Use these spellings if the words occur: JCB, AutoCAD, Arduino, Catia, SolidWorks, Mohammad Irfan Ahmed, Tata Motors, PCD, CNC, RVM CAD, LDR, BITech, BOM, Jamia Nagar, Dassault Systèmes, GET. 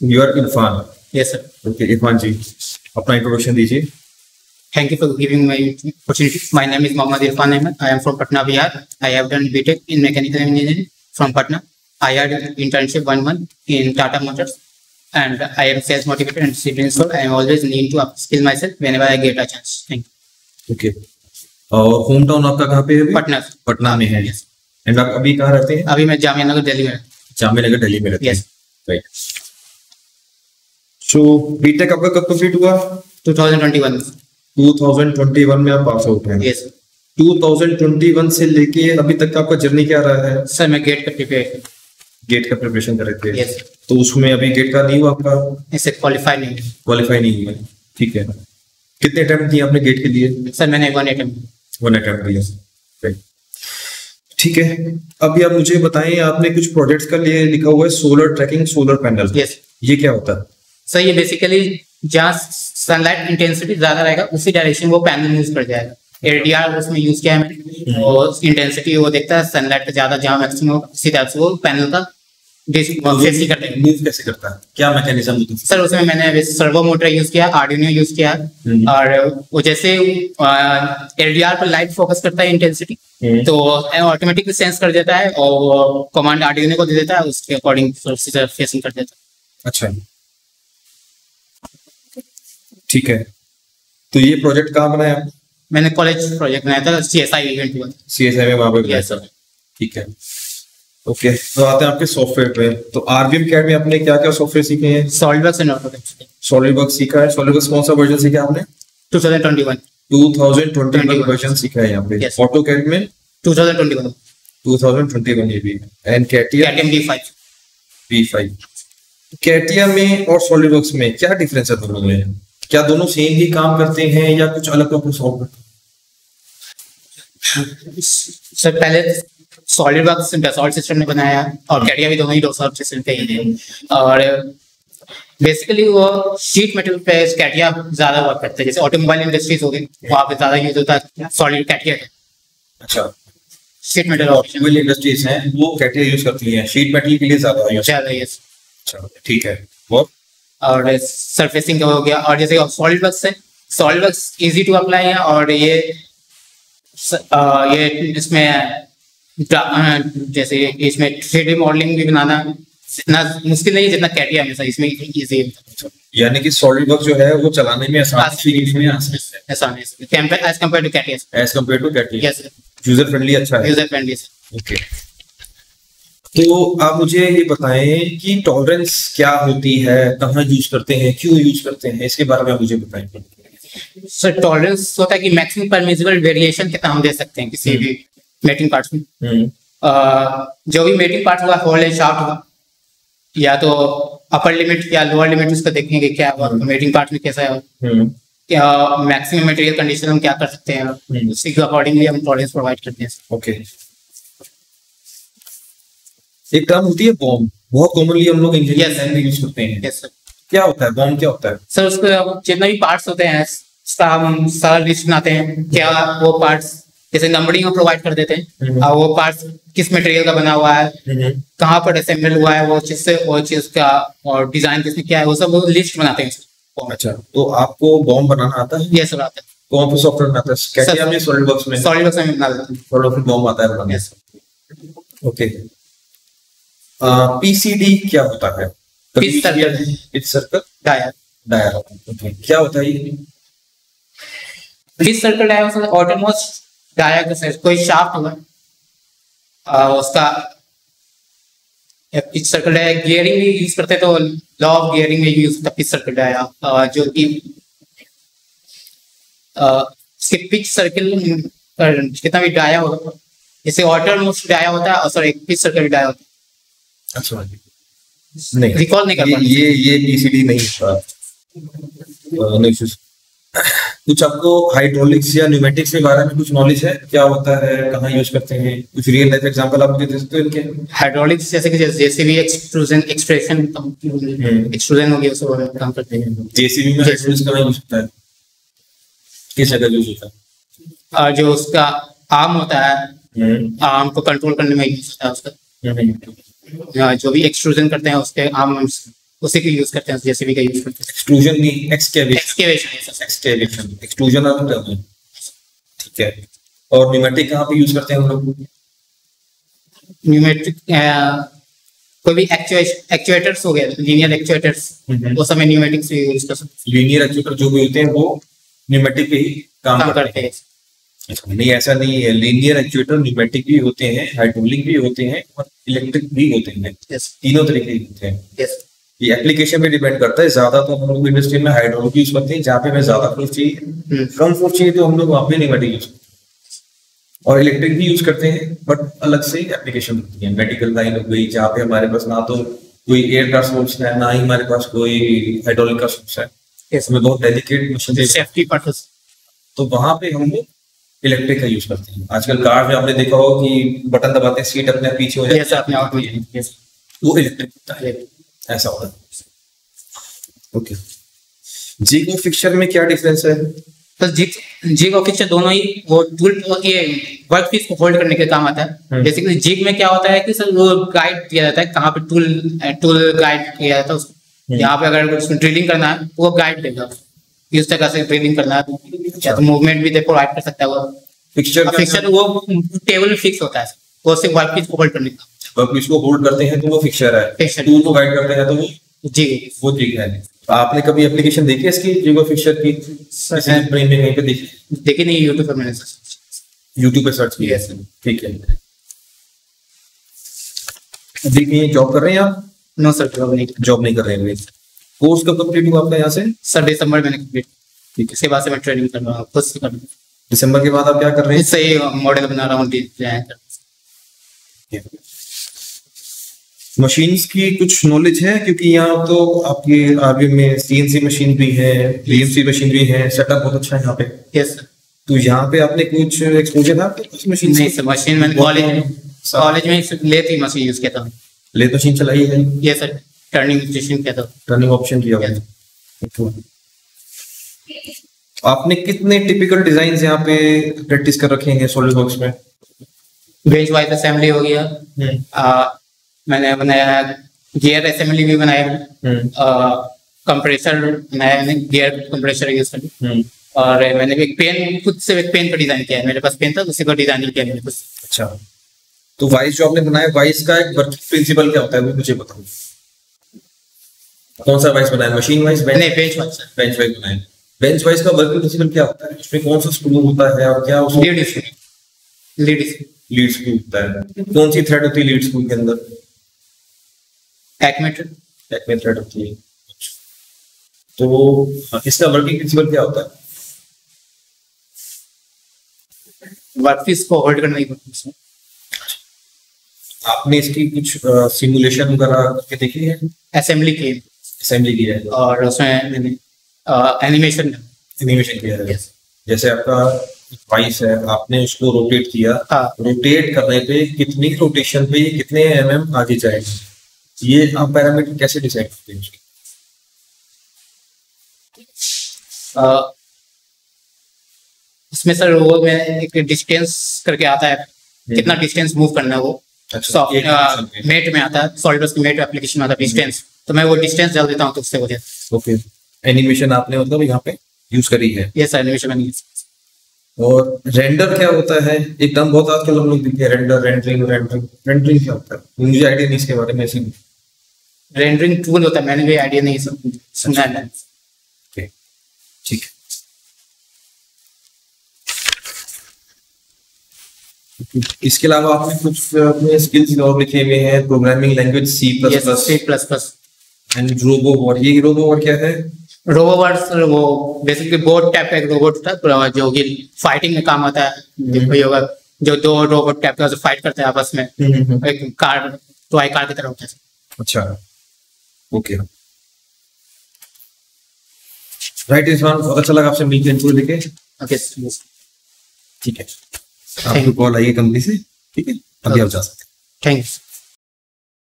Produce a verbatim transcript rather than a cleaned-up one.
You are Irfan. Yes, sir. Okay, Irfan ji, अपना introduction दीजिए. Thank you for giving my opportunity. My name is Mohammad Irfan Ahmed. I am from Patna, Bihar. I have done BITech in mechanical engineering from Patna. I had internship one month in Tata Motors, and I am sales motivated and student, so I am always need to upskill myself whenever I get a chance. Thank you. Okay. और hometown आपका कहाँ पे है? पटना. पटना में है. Yes. And आप अभी कहाँ रहते हैं? अभी मैं जामिया नगर दिल्ली में. जामिया नगर दिल्ली में रहते हैं. Yes. Right. So बीटेक आपका कब कंप्लीट हुआ? दो हज़ार इक्कीस. दो हज़ार इक्कीस में आप पास आउट हैं. Yes. दो हज़ार इक्कीस से लेके अभी तक का आपका जर्नी क्या रहा है? सर मैं गेट का प्रिपेयर गेट का प्रिपरेशन कर रहे थे. Yes. तो उसमें अभी गेट का नहीं हुआ आपका? इससे क्वालिफाई नहीं क्वालिफाई नहीं हुआ. ठीक है. कितने अटेम्प्ट दिए आपने गेट के लिए? सर मैंने वन अटेम्प्ट वन अटेम्प्ट दिया. ठीक है. अभी आप मुझे बताएं, आपने कुछ प्रोजेक्ट्स का लिए लिखा हुआ है solar tracking solar panel. Yes. ये क्या होता है? सर ये बेसिकली जहाँ सनलाइट इंटेंसिटी ज्यादा रहेगा उसी डायरेक्शन वो पैनल यूज कर जाएगा. एलडीआर उसमें यूज किया है और इंटेंसिटी वो देखता है सनलाइट का ज्यादा जहाँ मैक्सिमम उसी तरह से वो पैनल का कैसे करते हैं मूव कैसे करता है क्या मैकेनिज्म. सर उसमें मैंने सर्वो मोटर यूज किया, आर्डिनो यूज किया, और वो जैसे एलडीआर पर लाइट फोकस करता है इंटेंसिटी तो ऑटोमेटिकली सेंस कर देता है और कमांड आर्डिनो को दे देता है, उसके अकॉर्डिंग फेसिंग कर देता है. अच्छा ठीक है. तो ये प्रोजेक्ट कहाँ बनाया? मैंने कॉलेज प्रोजेक्ट बनाया था सीएसआई इवेंट हुआ. सीएसआई में वहाँ पे. ठीक है. Okay okay. तो आते हैं आपके सॉफ्टवेयर पे. तो आरवीएम कैड में आपने क्या क्या सॉफ्टवेयर सीखे हैं? SolidWorks and AutoCAD. सॉलिडवर्क्स सीखा है. सॉलिडवर्क्स कौन सा वर्जन सीखा आपने? दो हज़ार इक्कीस. दो हज़ार इक्कीस वर्जन सीखा है यहाँ पे. ऑटोकैड में दो हज़ार इक्कीस. दो हज़ार इक्कीस ये भी. And CATIA B five. B five. CATIA में और सॉलिडवर्क्स में क्या डिफरेंस है दोनों में? क्या दोनों सेम ही काम करते हैं या कुछ अलग अलग सॉल्व करते हैं? सर पहले सॉलिडवर्क्स डसॉल्ट सिस्टम ने बनाया और कैटिया भी दोनों ही डसॉल्ट सिस्टम पे ही है, और बेसिकली वो शीट मेटल पे कैटिया ज्यादा वर्क करते हैं. जैसे ऑटोमोबाइल इंडस्ट्रीज हो गई वहाँ पे ज्यादा यूज होता है सॉलिड कैटिया का. अच्छा. शीट मेटल ऑटोमोबाइल इंडस्ट्रीज हैं वो कैटिया यूज करती हैं शीट मेटल के लिए ज्यादा. ठीक है. और सरफेसिंग हो गया. और जैसे सॉलिडवर्क्स है, सॉलिडवर्क्स इजी टू अप्लाई है, और ये ये इसमें जैसे इसमें थ्री डी मॉडलिंग भी बनाना इतना मुश्किल नहीं है जितना कैटिया में. इसमें इजी है. यानी कि सॉलिडवर्क्स जो है वो चलाने में आसान है as compare to CATIA. As compare to CATIA user friendly. अच्छा है. User friendly. ओके. तो आप मुझे ये बताएं कि टॉलरेंस क्या होती है, कहाँ यूज करते हैं, क्यों यूज करते हैं, इसके बारे में आप मुझे बताएं. सर टॉलरेंस होता है कि मैक्सिमम परमिसिबल वेरिएशन कितना हम दे सकते हैं किसी भी मेटिंग पार्ट्स में. आ, जो भी मेटिंग पार्ट हुआ होल एंड शाफ्ट हुआ या तो अपर लिमिट या लोअर लिमिट उसको देखेंगे क्या हुआ मेटिंग पार्ट में कैसा है, क्या मैक्सिमम मटेरियल कंडीशन हम क्या कर सकते हैं, उसी के अकॉर्डिंगली हम टॉलरेंस प्रोवाइड करते हैं. ओके. एक टर्म होती है बॉम, बहुत कॉमनली हम लोग इंजीनियरिंग में यूज करते हैं. Yes sir. क्या होता है बॉम? क्या होता है सर? उसके जितना भी पार्ट्स होते हैं उसका हम सारा लिस्ट बनाते हैं. क्या वो पार्ट्स जैसे नंबरिंग में प्रोवाइड कर देते हैं और वो पार्ट्स किस मटेरियल का बना हुआ है, कहाँ पर असेंबल हुआ है वो चीज से, वो चीज का और डिजाइन किसने क्या है, वो सब लिस्ट बनाते हैं. अच्छा. तो आपको बॉम बनाना आता है? यस सर आता है. कौन सा सॉफ्टवेयर आता है? कैटिया में, सॉलिडवर्क्स में? सॉलिडवर्क्स में बना देते हैं. सॉलिडवर्क्स बॉम आता है बनाने. यस. ओके. पीसीडी क्या होता है? Pitch circle. Pitch circle dia. Dia क्या होता है ये? Pitch circle dia outermost dia का कोई शाफ्ट होगा उसका पिच सर्कल डायर. गियरिंग भी यूज करते तो लॉ ऑफ गियरिंग में यूज होता पिच सर्कल डायर, जो कि इसके पिच सर्कल कितना भी डाया होगा जैसे ऑटोमोस्ट डाया होता है और सॉरी पिच सर्कल डाया होता है. अच्छा नहीं रिकॉल नहीं कर पा रहा. ये ये पीसीडी नहीं था. नेक्स्ट कुछ आपको हाइड्रोलिक्स या न्यूमेटिक्स के बारे में कुछ नॉलेज है? क्या होता है, कहाँ यूज करते हैं, कुछ रियल लाइफ एग्जांपल आप मुझे दे सकते हो इनके? हाइड्रोलिक्स जैसे कि जेसीबी एक्सट्रूजन एक्सट्रैक्शन एक्सट्रूजन हो गया उस पर काम करते हैं. जेसीबी में हाइड्रोलिक्स का यूज होता है. किस जगह यूज होता है? जो उसका आर्म होता है आर्म को कंट्रोल करने में यूज होता है उसका. जो भी एक्सट्रूजन करते हैं उसके आर्म उसी का यूज करते हैं, जेसीबी का यूज करते हैं। एक्सट्रूजन भी एक्सकेवेशन एक्सकेवेशन एक्सकेवेशन एक्सट्रूजन और टर्बिंग, ठीक है। और न्यूमेटिक कहाँ पे यूज करते हैं हम लोग? न्यूमेटिक कोई भी एक्चुएटर्स हो गया, लीनियर एक्चुएटर्स, वो समय न्यूमेटिक से यूज कर सकते हैं। लीनियर एक्चुएटर जो भी होते हैं वो न्यूमेटिक पे ही काम, काम करते हैं। अच्छा, नहीं ऐसा नहीं है, लीनियर एक्चुएटर न्यूमेटिक भी होते हैं, हाइड्रोलिक भी होते हैं और इलेक्ट्रिक भी होते हैं, तीनों तरीके के होते हैं। ये एप्लीकेशन पे डिपेंड करता है। ज्यादा तो हम लोग इंडस्ट्री में हाइड्रोलिक यूज करते हैं, जहाँ पे हमें ज्यादा फोर्स चाहिए, कम फोर्स चाहिए तो हम लोग वहाँ पे न्यूमेटिक यूज करते हैं। और इलेक्ट्रिक भी यूज करते हैं, बट अलग से एप्लीकेशन होती है। मेडिकल लाइन हो गई, जहाँ पे हमारे पास ना तो कोई एयर का सोर्स है, ना ही हमारे पास कोई हाइड्रोलिक का सोर्स है, इसमें बहुत डेलिकेट मशीन, तो वहाँ पे हम लोग इलेक्ट्रिक का यूज करते हैं। आजकल कार में आपने देखा हो कि बटन दबाते सीट अपने पीछे हो जाती है, वो इलेक्ट्रिक होता है, ऐसा होता है। ओके, जिग और फिक्सचर में क्या डिफरेंस है? तो जिग जिग और फिक्सचर दोनों ही वो टूल ये वर्कपीस को होल्ड करने के काम आता है। बेसिकली जिग में क्या होता है कि सर वो गाइड किया जाता है, कहाँ पे टूल टूल गाइड किया जाता है उसको। यहाँ पे अगर कुछ ड्रिलिंग करना है वो गाइड देगा, इस तरह से ड्रिलिंग करना है, तो मूवमेंट भी देखो राइट कर सकता है वो। फिक्सचर फिक्सचर वो टेबल में फिक्स होता है, वो सिर्फ वर्कपीस को होल्ड करने का। वर्कपीस को होल्ड करते हैं तो वो फिक्सचर है, टूल को गाइड करते हैं तो वो जिग, वो जिग है। आपने कभी एप्लीकेशन देखी है इसकी, जिग और फिक्सचर की? कहीं पे देखी? देखी नहीं, यूट्यूब पर मैंने यूट्यूब पे सर्च किया है, ठीक है। जिग में जॉब कर रहे हैं आप? नो सर, जॉब नहीं जॉब नहीं कर रहे हैं। कोर्स कब कंप्लीट हुआ आपका यहाँ से? सर दिसंबर मैंने कंप्लीट, ठीक है। इसके बाद से मैं ट्रेनिंग कर रहा हूँ, खुद से कर रहा हूँ। दिसंबर के बाद आप क्या कर रहे हैं? सही मॉडल बना रहा हूँ। मशीन्स की कुछ नॉलेज है, क्योंकि यहाँ तो आपके आरवीएम में सीएनसी मशीन भी है, पीएमसी मशीन भी है, सेटअप बहुत अच्छा है यहाँ पे। Yes sir. तो यहाँ पे आपने कुछ एक्सपोजर था कुछ मशीन? नहीं सर, मशीन मैंने कॉलेज कॉलेज में लेथ ही मशीन यूज किया था। लेथ मशीन चलाई है? यस सर, टर्निंग स्टेशन किया था, टर्निंग ऑप्शन किया था। आपने कितने टिपिकल डिजाइन यहाँ पे प्रैक्टिस कर रखे हैं सॉलिडवर्क्स में? बेंच वाइज असेंबली हो गया, मैंने बनाया गियर असेंबली भी बनाया, कंप्रेसर बनाया, गियर कंप्रेसर यूज कर, और मैंने भी पेन खुद से एक पेन पर डिजाइन किया है, मेरे पास पेन था उसी को डिजाइनिंग किया मैंने। अच्छा, तो वाइस जो आपने बनाया, वाइस का एक वर्किंग प्रिंसिपल क्या होता है वो मुझे बताओ, कौन सा वाइस बनाया? मशीन वाइस नहीं, बेंच वाइस बेंच वाइस बनाया। बेंच वाइज का वर्किंग प्रिंसिपल क्या होता है, उसमें कौन सा स्क्रू होता है और क्या उसमें? Lead screw, lead screw lead screw होता है। कौन सी थ्रेड होती है लीड स्क्रू के अंदर? एक्मे थ्रेड, एक्मे थ्रेड होती है। तो इसका वर्किंग प्रिंसिपल क्या होता है? वर्कपीस को होल्ड करने की। आपने इसकी कुछ सिमुलेशन वगैरह करके देखी है? असेंबली की असेंबली की है, और उसमें मैंने एनिमेशन एनिमेशन किया है। yes. जैसे आपका वाइस है, आपने उसको रोटेट किया, रोटेट करने पे कितनी रोटेशन पे कितने एमएम आगे जाएगा, ये आप पैरामीटर कैसे डिसाइड करते हैं? इसमें सर वो मैं एक डिस्टेंस करके आता है, कितना डिस्टेंस मूव करना है वो। अच्छा, आ, मेट में आता है, सॉलिडवर्क्स की मेट एप्लीकेशन में आता है डिस्टेंस, तो मैं वो डिस्टेंस डाल देता हूँ तो उससे हो जाता है। ओके, एनिमेशन आपने मतलब यहाँ पे यूज करी है? Yes, animation. और रेंडर क्या होता है? एक टर्म बहुत आजकल हम लोग देखते हैं, रेंडर रेंडरिंग रेंडरिंग रेंडरिंग क्या होता है? मुझे आइडिया नहीं इसके बारे में। ऐसी रेंडरिंग टूल होता है, मैंने भी आइडिया नहीं सुना है। ओके, ठीक है। इसके अलावा आपने कुछ अपने स्किल्स और लिखे हुए हैं, programming language C plus plus C plus plus रोबोवर। ये रोबोवर क्या है? रोबोवर वो बेसिकली बोट टाइप का एक रोबोट था जो कि फाइटिंग में काम आता है, जो दो रोबोट टाइप का फाइट करते हैं आपस में, एक कार टॉय कार की तरह होता है। अच्छा, ओके, राइट। इस बार बहुत अच्छा लगा आपसे मिलकर, इंटरव्यू लेके। ओके, ठीक है, आपको कॉल आई है कंपनी से, ठीक है, अभी आप जा सकते हैं। थैंक्स।